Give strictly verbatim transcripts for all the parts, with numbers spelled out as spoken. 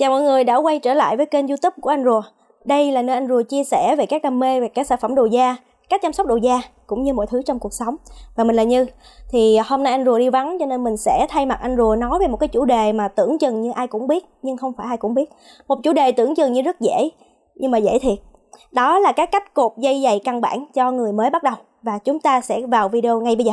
Chào mọi người đã quay trở lại với kênh YouTube của Anh Rùa. Đây là nơi Anh Rùa chia sẻ về các đam mê về các sản phẩm đồ da, cách chăm sóc đồ da cũng như mọi thứ trong cuộc sống. Và mình là Như. Thì hôm nay Anh Rùa đi vắng cho nên mình sẽ thay mặt Anh Rùa nói về một cái chủ đề mà tưởng chừng như ai cũng biết nhưng không phải ai cũng biết. Một chủ đề tưởng chừng như rất dễ nhưng mà dễ thiệt. Đó là các cách cột dây giày căn bản cho người mới bắt đầu. Và chúng ta sẽ vào video ngay bây giờ.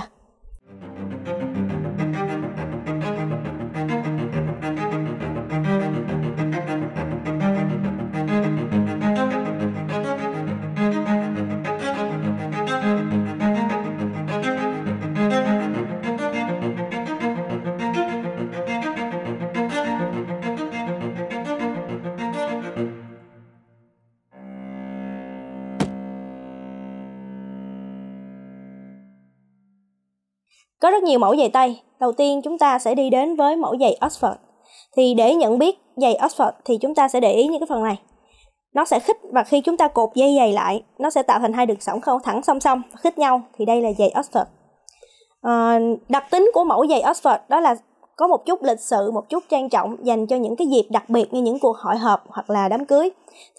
Có rất nhiều mẫu giày tây. Đầu tiên chúng ta sẽ đi đến với mẫu giày Oxford. Thì để nhận biết giày Oxford thì chúng ta sẽ để ý những cái phần này. Nó sẽ khít, và khi chúng ta cột dây giày lại, nó sẽ tạo thành hai đường song không thẳng song song khít nhau. Thì đây là giày Oxford. À, đặc tính của mẫu giày Oxford đó là có một chút lịch sự, một chút trang trọng, dành cho những cái dịp đặc biệt như những cuộc hội họp hoặc là đám cưới.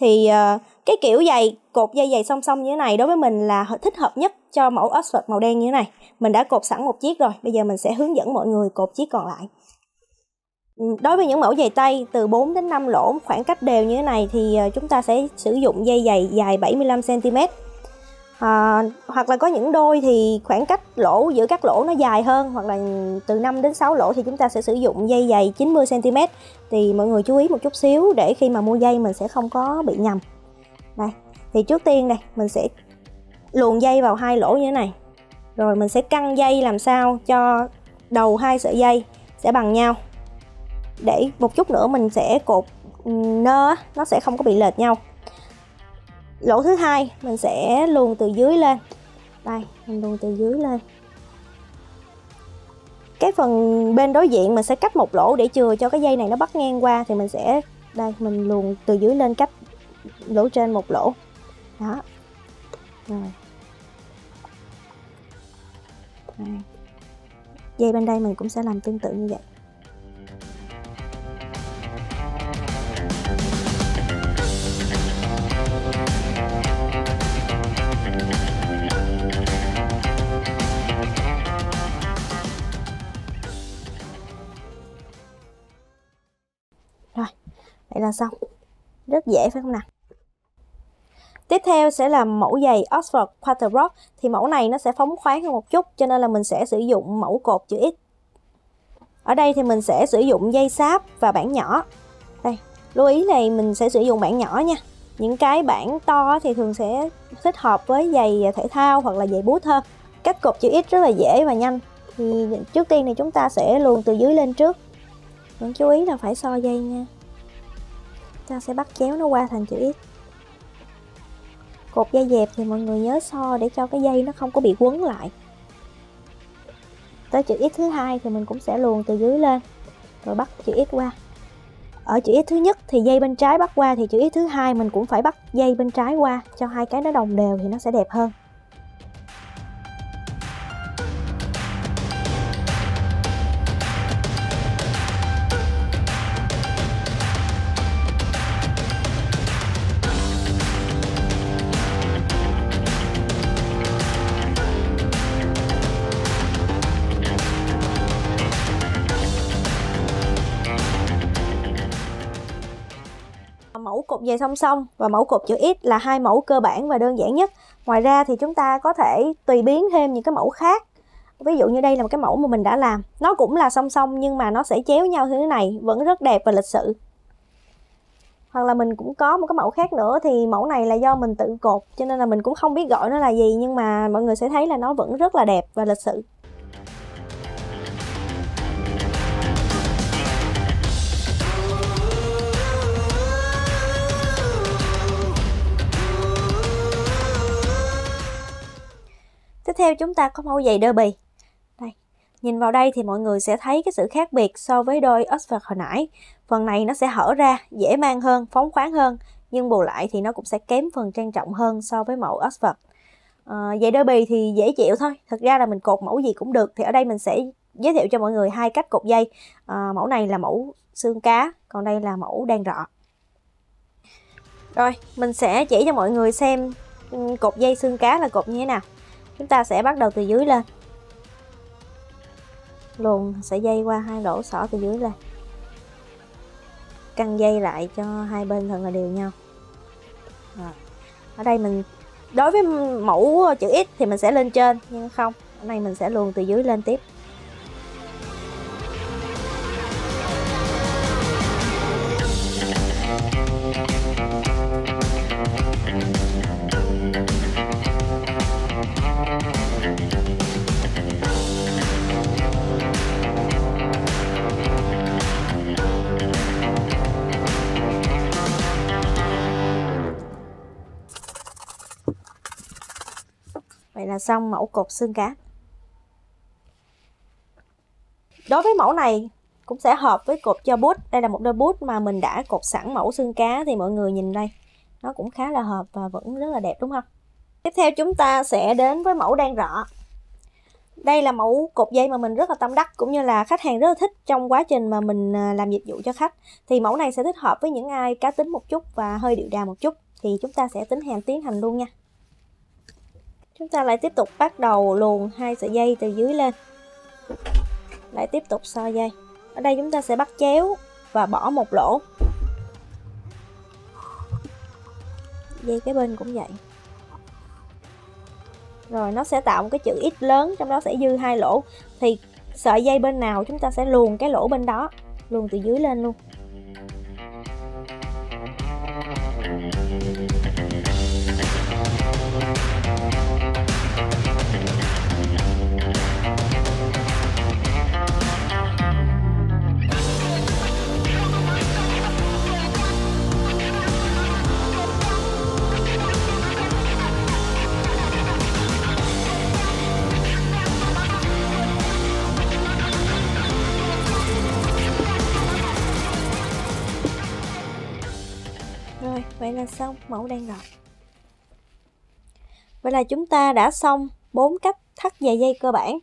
Thì uh, cái kiểu giày cột dây giày song song như thế này đối với mình là thích hợp nhất cho mẫu Oxford màu đen như thế này. Mình đã cột sẵn một chiếc rồi, bây giờ mình sẽ hướng dẫn mọi người cột chiếc còn lại. Đối với những mẫu giày tây từ bốn đến năm lỗ khoảng cách đều như thế này thì chúng ta sẽ sử dụng dây giày dài bảy mươi lăm xăng-ti-mét. À, hoặc là có những đôi thì khoảng cách lỗ giữa các lỗ nó dài hơn, hoặc là từ năm đến sáu lỗ thì chúng ta sẽ sử dụng dây dày chín mươi xăng-ti-mét. Thì mọi người chú ý một chút xíu để khi mà mua dây mình sẽ không có bị nhầm. Đây, thì trước tiên đây mình sẽ luồn dây vào hai lỗ như thế này. Rồi mình sẽ căng dây làm sao cho đầu hai sợi dây sẽ bằng nhau. Để một chút nữa mình sẽ cột nơ, nó sẽ không có bị lệch nhau. Lỗ thứ hai mình sẽ luồn từ dưới lên. Đây, mình luồn từ dưới lên. Cái phần bên đối diện mình sẽ cắt một lỗ để chừa cho cái dây này nó bắt ngang qua. Thì mình sẽ, đây, mình luồn từ dưới lên cách lỗ trên một lỗ. Đó. Rồi. Đây. Dây bên đây mình cũng sẽ làm tương tự như vậy. Là xong, rất dễ phải không nào? Tiếp theo sẽ là mẫu giày Oxford Quarter Rock. Thì mẫu này nó sẽ phóng khoáng hơn một chút, cho nên là mình sẽ sử dụng mẫu cột chữ X. Ở đây thì mình sẽ sử dụng dây sáp và bản nhỏ. Đây, lưu ý này mình sẽ sử dụng bản nhỏ nha. Những cái bản to thì thường sẽ thích hợp với giày thể thao hoặc là giày bút hơn. Cách cột chữ X rất là dễ và nhanh. Thì trước tiên thì chúng ta sẽ luồn từ dưới lên trước. Vẫn chú ý là phải so dây nha. Ta sẽ bắt chéo nó qua thành chữ X. Cột dây dẹp thì mọi người nhớ so để cho cái dây nó không có bị quấn lại. Tới chữ X thứ hai thì mình cũng sẽ luồn từ dưới lên rồi bắt chữ X qua. Ở chữ X thứ nhất thì dây bên trái bắt qua, thì chữ X thứ hai mình cũng phải bắt dây bên trái qua cho hai cái nó đồng đều thì nó sẽ đẹp hơn. Mẫu cột dày song song và mẫu cột chữ X là hai mẫu cơ bản và đơn giản nhất. Ngoài ra thì chúng ta có thể tùy biến thêm những cái mẫu khác. Ví dụ như đây là một cái mẫu mà mình đã làm. Nó cũng là song song nhưng mà nó sẽ chéo nhau thế này, vẫn rất đẹp và lịch sự. Hoặc là mình cũng có một cái mẫu khác nữa. Thì mẫu này là do mình tự cột cho nên là mình cũng không biết gọi nó là gì. Nhưng mà mọi người sẽ thấy là nó vẫn rất là đẹp và lịch sự. Tiếp theo chúng ta có mẫu giày derby. Đây, nhìn vào đây thì mọi người sẽ thấy cái sự khác biệt so với đôi Oxford hồi nãy. Phần này nó sẽ hở ra, dễ mang hơn, phóng khoáng hơn. Nhưng bù lại thì nó cũng sẽ kém phần trang trọng hơn so với mẫu Oxford. À, giày derby thì dễ chịu thôi. Thực ra là mình cột mẫu gì cũng được. Thì ở đây mình sẽ giới thiệu cho mọi người hai cách cột dây. À, mẫu này là mẫu xương cá, còn đây là mẫu đan rọ. Rồi mình sẽ chỉ cho mọi người xem cột dây xương cá là cột như thế nào. Chúng ta sẽ bắt đầu từ dưới lên, luồn sợi dây qua hai lỗ xỏ từ dưới lên, căng dây lại cho hai bên thật là đều nhau. Rồi. Ở đây mình đối với mẫu chữ X thì mình sẽ lên trên, nhưng không, ở đây mình sẽ luồn từ dưới lên tiếp. Vậy là xong mẫu cột xương cá. Đối với mẫu này cũng sẽ hợp với cột cho bút. Đây là một đôi bút mà mình đã cột sẵn mẫu xương cá, thì mọi người nhìn đây, nó cũng khá là hợp và vẫn rất là đẹp đúng không? Tiếp theo chúng ta sẽ đến với mẫu đan rọ. Đây là mẫu cột dây mà mình rất là tâm đắc, cũng như là khách hàng rất là thích trong quá trình mà mình làm dịch vụ cho khách. Thì mẫu này sẽ thích hợp với những ai cá tính một chút và hơi điệu đà một chút. Thì chúng ta sẽ tính hành tiến hành luôn nha. Chúng ta lại tiếp tục bắt đầu luồn hai sợi dây từ dưới lên, lại tiếp tục so dây. Ở đây chúng ta sẽ bắt chéo và bỏ một lỗ. Dây cái bên cũng vậy. Rồi nó sẽ tạo một cái chữ X lớn, trong đó sẽ dư hai lỗ. Thì sợi dây bên nào chúng ta sẽ luồn cái lỗ bên đó, luồn từ dưới lên luôn. Vậy là xong mẫu đan rọ. Vậy là chúng ta đã xong bốn cách thắt dài dây cơ bản.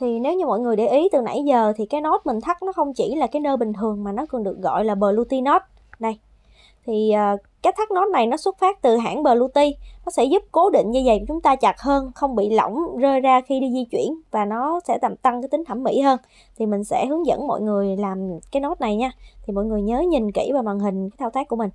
Thì nếu như mọi người để ý từ nãy giờ thì cái nốt mình thắt nó không chỉ là cái nơ bình thường mà nó còn được gọi là Berluti knot. Đây. Thì uh, cái thắt nốt này nó xuất phát từ hãng Berluti. Nó sẽ giúp cố định dây giày của chúng ta chặt hơn, không bị lỏng rơi ra khi đi di chuyển, và nó sẽ làm tăng cái tính thẩm mỹ hơn. Thì mình sẽ hướng dẫn mọi người làm cái nốt này nha. Thì mọi người nhớ nhìn kỹ vào màn hình cái thao tác của mình.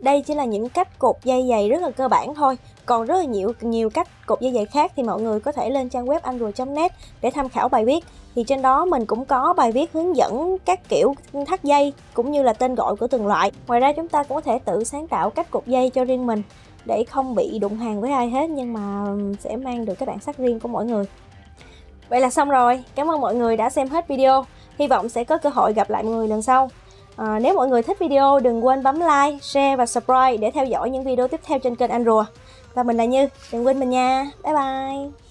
Đây chỉ là những cách cột dây giày rất là cơ bản thôi. Còn rất là nhiều nhiều cách cột dây giày khác thì mọi người có thể lên trang web anh rùa chấm net để tham khảo bài viết. Thì trên đó mình cũng có bài viết hướng dẫn các kiểu thắt dây cũng như là tên gọi của từng loại. Ngoài ra chúng ta cũng có thể tự sáng tạo cách cột dây cho riêng mình để không bị đụng hàng với ai hết, nhưng mà sẽ mang được cái bản sắc riêng của mỗi người. Vậy là xong rồi. Cảm ơn mọi người đã xem hết video. Hy vọng sẽ có cơ hội gặp lại mọi người lần sau. À, nếu mọi người thích video đừng quên bấm like, share và subscribe để theo dõi những video tiếp theo trên kênh Anh Rùa. Và mình là Như, đừng quên mình nha. Bye bye.